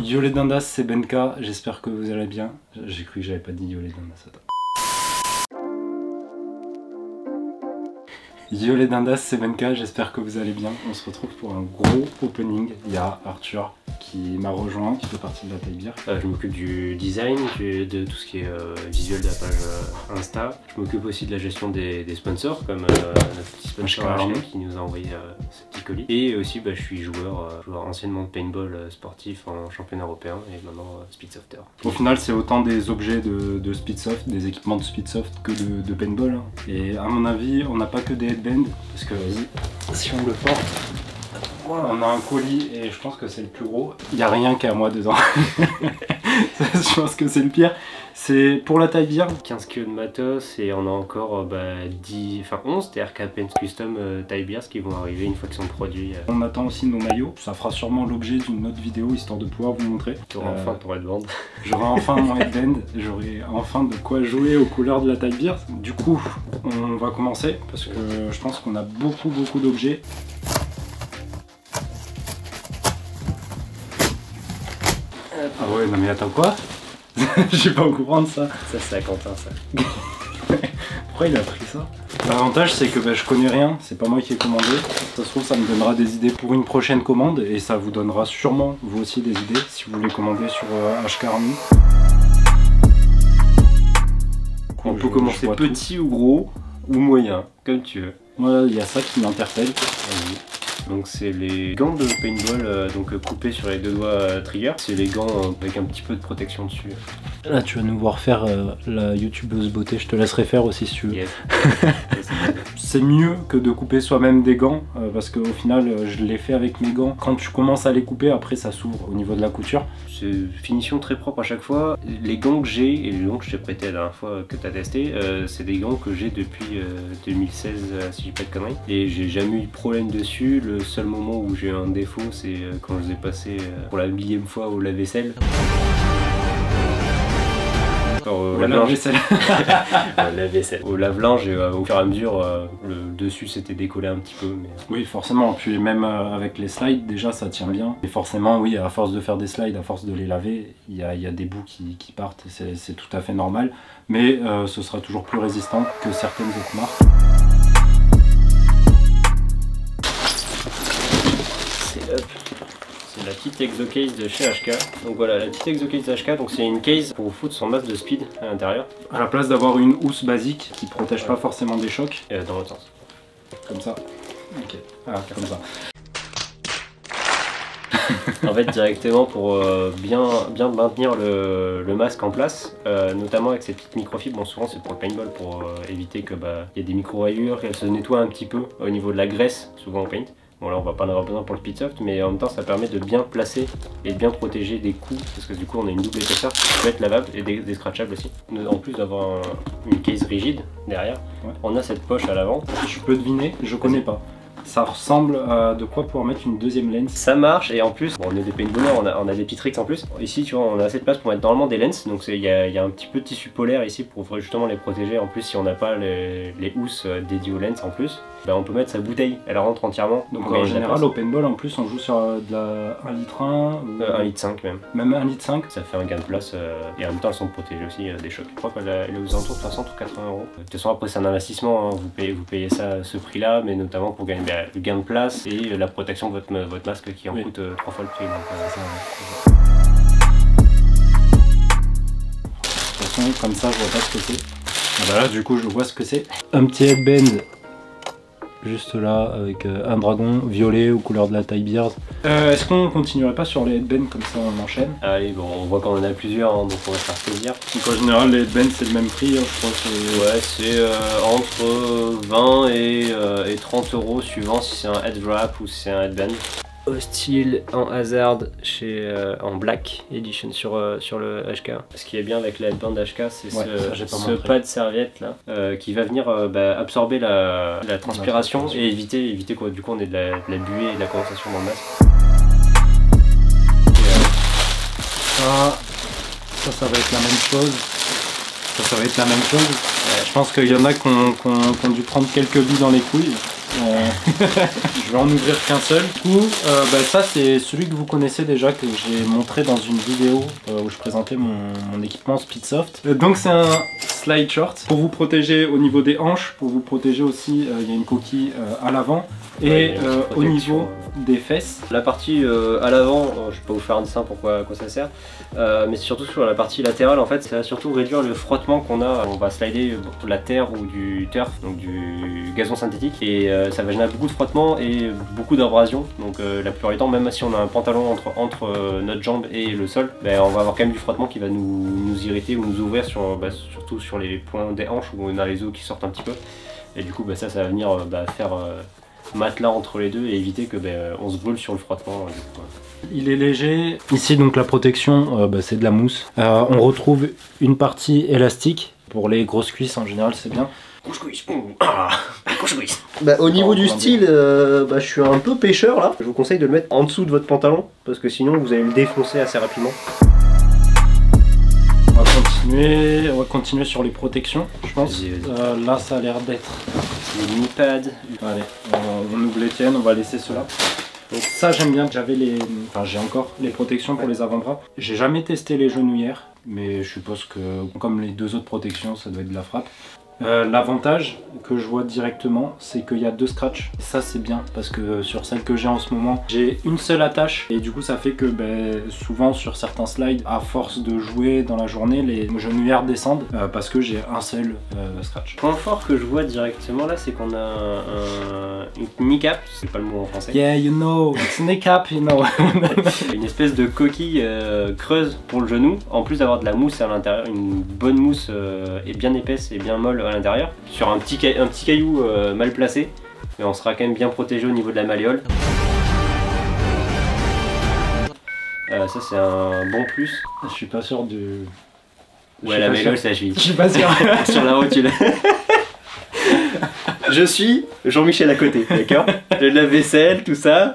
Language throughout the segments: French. Yo les dindas, c'est Benka, j'espère que vous allez bien. J'ai cru que j'avais pas dit yo les dindas. Yo les dindas, c'est Benka, j'espère que vous allez bien. On se retrouve pour un gros opening. Il y a Arthur qui m'a rejoint, qui fait partie de la Taille-Bière. Je m'occupe du design, de tout ce qui est visuel de la page Insta. Je m'occupe aussi de la gestion des sponsors, comme notre petit sponsor Army qui nous a envoyé ce petit colis. Et aussi, bah, je suis joueur anciennement de paintball sportif en championnat européen et maintenant speedsofter. Au final, c'est autant des objets de speedsoft, des équipements de speedsoft que de paintball. Hein. Et à mon avis, on n'a pas que des headbands, parce que vas-y, si on le porte. Voilà, on a un colis et je pense que c'est le plus gros. Il n'y a rien qu'à moi dedans. Je pense que c'est le pire. C'est pour la Taille-Bière. 15 kg de matos et on a encore 11 TRK Custom Taille-Bière qui vont arriver une fois qu'ils sont produits. On attend aussi nos maillots. Ça fera sûrement l'objet d'une autre vidéo histoire de pouvoir vous montrer. Tu auras enfin ton headband. J'aurai enfin mon headband. J'aurai enfin de quoi jouer aux couleurs de la Taille-Bière. Du coup, on va commencer parce que je pense qu'on a beaucoup d'objets. Ah ouais, non mais attends, quoi? Je sais pas au courant de ça. Ça c'est à Quentin ça. Pourquoi il a pris ça? L'avantage c'est que je connais rien, c'est pas moi qui ai commandé. Ça se trouve ça me donnera des idées pour une prochaine commande et ça vous donnera sûrement vous aussi des idées si vous voulez commander sur HK Army. On peut commencer petit ou gros ou moyen, comme tu veux. Moi il y a ça qui m'interpelle. Donc c'est les gants de paintball donc coupés sur les deux doigts trigger. C'est les gants avec un petit peu de protection dessus. Là tu vas nous voir faire la youtubeuse beauté, je te laisserai faire aussi si tu veux. Yes. C'est mieux que de couper soi-même des gants parce qu'au final je l'ai fait avec mes gants. Quand tu commences à les couper, après ça s'ouvre au niveau de la couture. C'est une finition très propre à chaque fois. Les gants que j'ai, et les gants que je t'ai prêté la dernière fois que tu as testé, c'est des gants que j'ai depuis 2016 si je dis pas de conneries. Et j'ai jamais eu de problème dessus. Le seul moment où j'ai eu un défaut, c'est quand je les ai passés pour la 1000e fois au lave-vaisselle. Au lave-vaisselle. Au lave-linge et au fur et à mesure, le dessus s'était décollé un petit peu. Mais... Oui, forcément. Puis même avec les slides, déjà, ça tient bien. Et forcément, oui, à force de faire des slides, à force de les laver, il y a des bouts qui partent. C'est tout à fait normal. Mais ce sera toujours plus résistant que certaines autres marques. C'est la petite ExoCase de chez HK. Donc voilà, la petite ExoCase de HK, c'est une case pour foutre son masque de speed à l'intérieur. À la place d'avoir une housse basique qui protège pas forcément des chocs. Et dans l'autre sens. Comme ça. Ok. Ah, comme ça. En fait, directement pour bien maintenir le masque en place, notamment avec ces petites microfibres. Bon, souvent c'est pour le paintball, pour éviter que y ait des micro-rayures, qu'elles se nettoient un petit peu au niveau de la graisse, souvent en paint. Bon là on va pas en avoir besoin pour le speedsoft, mais en même temps ça permet de bien placer et de bien protéger des coups parce que du coup on a une double épaisseur qui peut être lavable et des scratchables aussi. En plus d'avoir une case rigide derrière, ouais. On a cette poche à l'avant. Si je peux deviner, je connais pas. Ça ressemble à de quoi pouvoir mettre une deuxième lens. Ça marche et en plus, bon, on est des paintballers, on a des petits tricks en plus. Ici tu vois, on a assez de place pour mettre normalement des lens. Donc il y a un petit peu de tissu polaire ici pour justement les protéger. En plus si on n'a pas les housses dédiées aux lens en plus, on peut mettre sa bouteille, elle rentre entièrement. Donc en général au paintball en plus on joue sur de la 1 litre 1 ou... 1 litre 5 même. Même 1 litre 5. Ça fait un gain de place et en même temps elles sont protégées aussi des chocs. Je crois qu'elle est aux alentours de 60 ou 80 €. De toute façon après c'est un investissement, hein. Vous payez ça, ce prix là, mais notamment pour gagner le gain de place et la protection de votre masque qui en coûte 3 fois le prix. De toute façon, comme ça, je vois pas ce que c'est. Ah bah là, du coup, je vois ce que c'est. Un petit headband juste là avec un dragon violet aux couleurs de la Taille-Bière. Est-ce qu'on continuerait pas sur les headbands comme ça on enchaîne? Allez, bon, on voit qu'on en a plusieurs, hein, donc on va faire plaisir. Donc en général les headbands c'est le même prix, hein, je crois que ouais, c'est entre 20 et 30 € suivant si c'est un head wrap ou si c'est un headband. Hostile en hazard chez en black edition sur le HK. Ce qui est bien avec la headband HK, c'est ce pas de serviette là qui va venir absorber la transpiration et éviter quoi, du coup on ait de la buée et de la condensation dans le masque. Ça va être la même chose. Ça va être la même chose. Je pense qu'il y en a qui ont dû prendre quelques billes dans les couilles. Je vais en ouvrir qu'un seul. Du coup, ça c'est celui que vous connaissez déjà, que j'ai montré dans une vidéo où je présentais mon équipement Speedsoft. Donc c'est un slide short pour vous protéger au niveau des hanches, pour vous protéger aussi, il y a une coquille à l'avant et au niveau des fesses. La partie à l'avant, je peux vous faire un dessin pourquoi à quoi ça sert, mais surtout sur la partie latérale en fait, ça va surtout réduire le frottement qu'on a. On va slider de la terre ou du turf, donc du gazon synthétique, et ça va générer beaucoup de frottement et beaucoup d'abrasion. Donc la plupart du temps, même si on a un pantalon entre notre jambe et le sol, on va avoir quand même du frottement qui va nous irriter ou nous ouvrir, surtout sur les points des hanches où on a les os qui sortent un petit peu. Et du coup ça va venir faire matelas entre les deux et éviter que on se brûle sur le frottement. Il est léger. Ici donc la protection c'est de la mousse. On retrouve une partie élastique. Pour les grosses cuisses en général c'est bien. Au niveau du style, je suis un peu pêcheur là. Je vous conseille de le mettre en dessous de votre pantalon parce que sinon vous allez le défoncer assez rapidement. On va continuer sur les protections, je pense. Là, ça a l'air d'être les knee-pads. Allez, on ouvre les tiennes, on va laisser ceux-là. Donc ça, j'aime bien. J'ai encore les protections pour les avant-bras. J'ai jamais testé les genouillères, mais je suppose que, comme les deux autres protections, ça doit être de la frappe. L'avantage que je vois directement, c'est qu'il y a deux scratchs. Ça c'est bien parce que sur celle que j'ai en ce moment, j'ai une seule attache et du coup ça fait que souvent sur certains slides, à force de jouer dans la journée, les genouillères descendent parce que j'ai un seul scratch. Le point fort que je vois directement là, c'est qu'on a une kneecap, c'est pas le mot en français. Yeah, you know, it's kneecap, you know. Une espèce de coquille creuse pour le genou, en plus d'avoir de la mousse à l'intérieur, une bonne mousse et bien épaisse et bien molle à l'intérieur, sur un petit caillou mal placé, mais on sera quand même bien protégé au niveau de la malléole. Ça c'est un bon plus. Je suis pas sûr de... Ouais, la malléole c'est la cheville. Je suis pas sûr. Sur la rotule. Je suis Jean-Michel à côté, d'accord. Le lave-vaisselle, tout ça.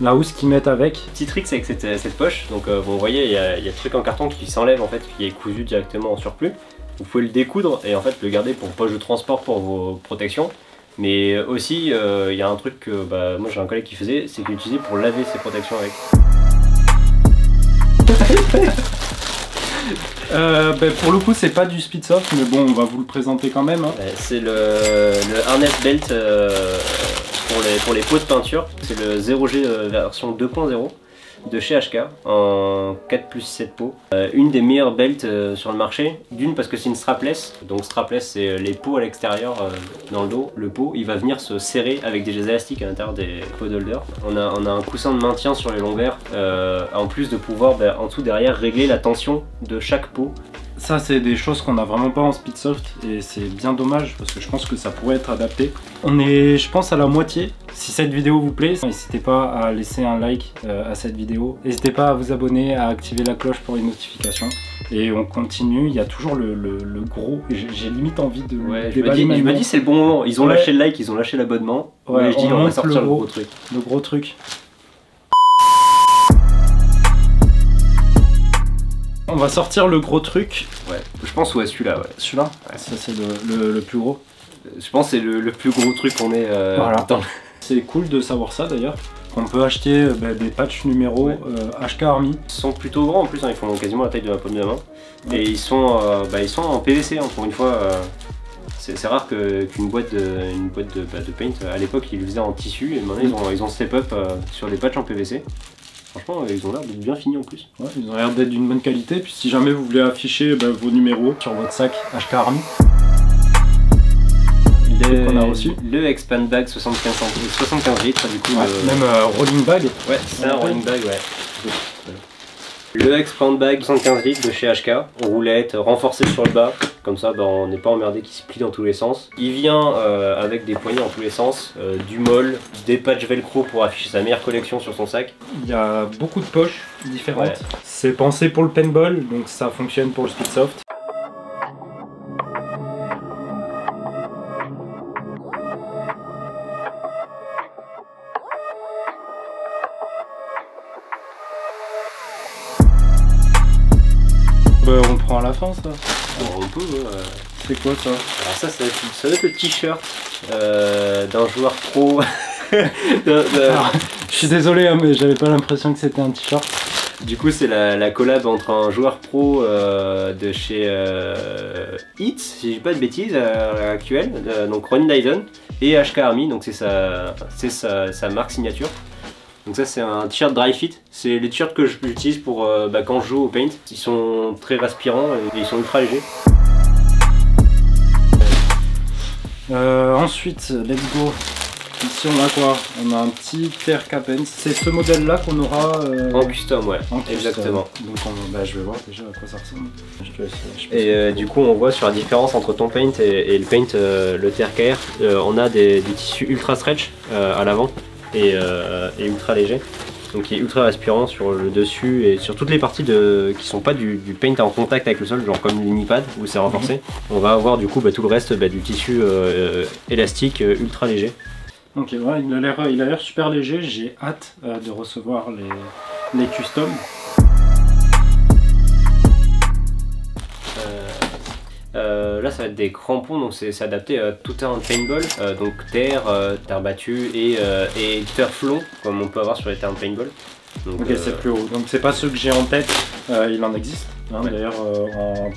La housse qu'ils mettent avec. Petit trick c'est avec cette poche, donc vous voyez il y a le truc en carton qui s'enlève en fait, qui est cousu directement en surplus. Vous pouvez le découdre et en fait le garder pour poche de transport pour vos protections. Mais aussi, il y a un truc que moi j'ai un collègue qui faisait, c'est qu'il utilisait pour laver ses protections avec. Pour le coup, c'est pas du Speedsoft, mais bon, on va vous le présenter quand même. Hein. C'est le harness belt pour les pots de peinture. C'est le 0G version 2.0. de chez HK en 4+7 pots. Une des meilleures belts sur le marché, d'une parce que c'est une strapless, donc strapless c'est les pots à l'extérieur dans le dos, le pot il va venir se serrer avec des élastiques à l'intérieur des pod holders. On a un coussin de maintien sur les lombaires, en plus de pouvoir en dessous derrière régler la tension de chaque pot. Ça c'est des choses qu'on n'a vraiment pas en Speedsoft et c'est bien dommage parce que je pense que ça pourrait être adapté. On est je pense à la moitié. Si cette vidéo vous plaît, n'hésitez pas à laisser un like à cette vidéo. N'hésitez pas à vous abonner, à activer la cloche pour les notifications. Et on continue, il y a toujours le gros, j'ai limite envie de... Ouais, je me dis c'est le bon moment, ils ont lâché le like, ils ont lâché l'abonnement. Ouais, mais je dis on va sortir le gros truc. Le gros truc. On va sortir le gros truc. Ouais, je pense celui-là. Ouais. Celui-là ouais. Ça c'est le plus gros. Je pense que c'est le plus gros truc qu'on ait. Voilà. C'est cool de savoir ça d'ailleurs. On peut acheter des patchs numéros HK Army. Ils sont plutôt grands en plus, hein. Ils font quasiment la taille de la paume de la main. Ouais. Et ils sont en PVC hein, pour une fois. C'est rare qu'une boîte de paint, à l'époque ils le faisaient en tissu et maintenant ils ont step up sur les patchs en PVC. Franchement, ils ont l'air d'être bien finis en plus. Ouais, ils ont l'air d'être d'une bonne qualité. Puis si jamais vous voulez afficher vos numéros sur votre sac HK Army. On a reçu le expand bag 75 litres du coup. Ouais, même rolling bag. Ouais, c'est un rolling bag, ouais. Le expand bag 75 litres de chez HK, roulette renforcée sur le bas, comme ça on n'est pas emmerdé qui se plie dans tous les sens. Il vient avec des poignées dans tous les sens, du molle, des patchs velcro pour afficher sa meilleure collection sur son sac. Il y a beaucoup de poches différentes. Ouais. C'est pensé pour le paintball, donc ça fonctionne pour le Speedsoft. On prend à la fin ça. On repose. C'est quoi ça? Alors ça va être le t-shirt d'un joueur pro. Alors, je suis désolé hein, mais j'avais pas l'impression que c'était un t-shirt. Du coup c'est la collab entre un joueur pro de chez Hits, si je dis pas de bêtises, à l'heure actuelle, donc Ron Lydon et HK Army, donc c'est sa marque signature. Donc ça c'est un t-shirt dry fit, c'est les t-shirts que j'utilise pour quand je joue au paint. Ils sont très respirants et ils sont ultra légers. Ensuite, let's go. Ici on a quoi? On a un petit TRK pen. C'est ce modèle là qu'on aura en custom, ouais. En custom. Exactement. Donc je vais voir déjà à quoi ça ressemble. Je te laisse, et du coup on voit sur la différence entre ton paint et le paint, le TRKR, on a des tissus ultra stretch à l'avant et ultra léger. Donc il est ultra respirant sur le dessus et sur toutes les parties qui sont pas du paint en contact avec le sol, genre comme l'unipad où c'est renforcé. On va avoir du coup tout le reste du tissu élastique ultra léger. Ok, ouais, il a l'air super léger, j'ai hâte de recevoir les customs. Là ça va être des crampons, donc c'est adapté à tout un paintball, donc terre battue et turf long, comme on peut avoir sur les terrains paintball. Donc, ok, c'est plus haut, donc c'est pas ceux que j'ai en tête, il en existe hein, ouais. D'ailleurs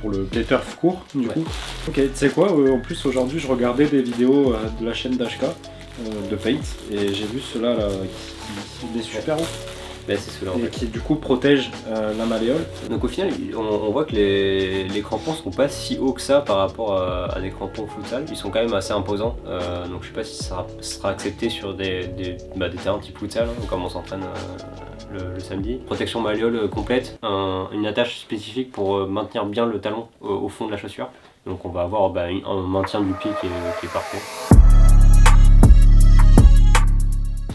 pour les turf courts du coup. Ok, tu sais quoi, en plus aujourd'hui je regardais des vidéos de la chaîne d'HK de paint et j'ai vu ceux-là qui sont super hauts. Ben c'est celui-là en fait. Et qui du coup protège la malléole. Donc au final on voit que les crampons sont pas si hauts que ça par rapport à des crampons futsal. Ils sont quand même assez imposants, donc je sais pas si ça sera accepté sur des terrains type futsal hein, comme on s'entraîne le samedi. Protection malléole complète, une attache spécifique pour maintenir bien le talon au fond de la chaussure. Donc on va avoir un maintien du pied qui est parfait.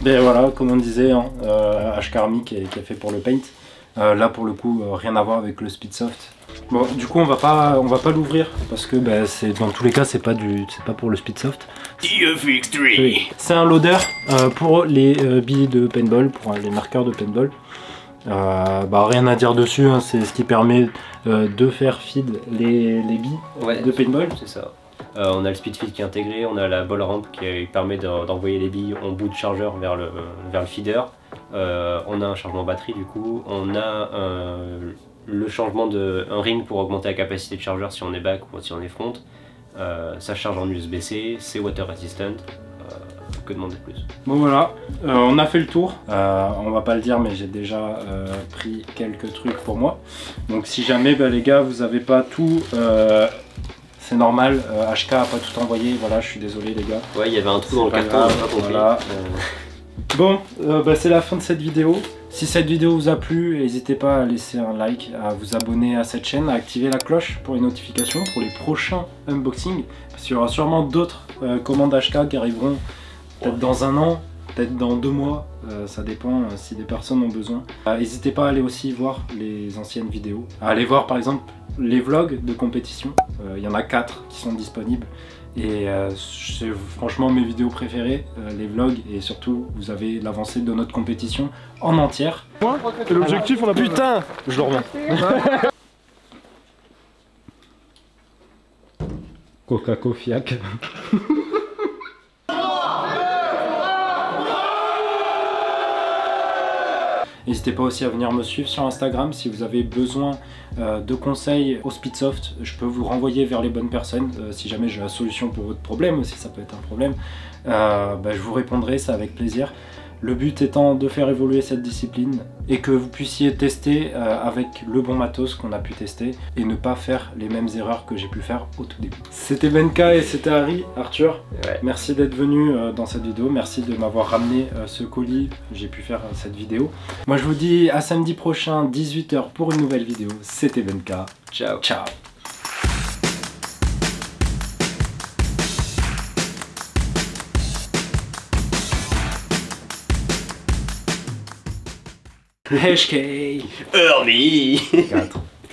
Et voilà, comme on disait, hein, HK Army qui est fait pour le paint. Là pour le coup, rien à voir avec le speedsoft. Bon, du coup, on va pas l'ouvrir parce que dans tous les cas, c'est pas pour le speedsoft. TFX3. Oui. C'est un loader pour les billes de paintball, pour les marqueurs de paintball. Rien à dire dessus, hein, c'est ce qui permet de faire feed les billes de paintball. C'est ça. On a le speed feed qui est intégré, on a la ball ramp qui permet d'envoyer les billes en bout de chargeur vers le feeder. On a un changement batterie du coup, on a le changement d'un ring pour augmenter la capacité de chargeur si on est back ou si on est front. Ça charge en USB-C, c'est water resistant. Que demander plus? Bon voilà, on a fait le tour, on va pas le dire mais j'ai déjà pris quelques trucs pour moi. Donc si jamais les gars vous avez pas tout... c'est normal, HK a pas tout envoyé, voilà, je suis désolé les gars. Ouais, il y avait un trou dans le carton, on a pas compris. Voilà. Bon, c'est la fin de cette vidéo. Si cette vidéo vous a plu, n'hésitez pas à laisser un like, à vous abonner à cette chaîne, à activer la cloche pour les notifications, pour les prochains unboxings. Parce qu'il y aura sûrement d'autres commandes HK qui arriveront peut-être dans un an, peut-être dans 2 mois, ça dépend si des personnes ont besoin. N'hésitez pas à aller aussi voir les anciennes vidéos, à aller voir par exemple les vlogs de compétition, il y en a 4 qui sont disponibles et c'est franchement mes vidéos préférées, les vlogs, et surtout vous avez l'avancée de notre compétition en entière. L'objectif on a... Putain, je le remets. Coca-Cofiac. N'hésitez pas aussi à venir me suivre sur Instagram si vous avez besoin de conseils au Speedsoft. Je peux vous renvoyer vers les bonnes personnes si jamais j'ai la solution pour votre problème, si ça peut être un problème. Je vous répondrai, c'est avec plaisir. Le but étant de faire évoluer cette discipline et que vous puissiez tester avec le bon matos qu'on a pu tester et ne pas faire les mêmes erreurs que j'ai pu faire au tout début. C'était Benka et c'était Arthur. Ouais. Merci d'être venu dans cette vidéo, merci de m'avoir ramené ce colis, j'ai pu faire cette vidéo. Moi je vous dis à samedi prochain 18 h pour une nouvelle vidéo. C'était Benka. Ciao. Ciao. HK Army 4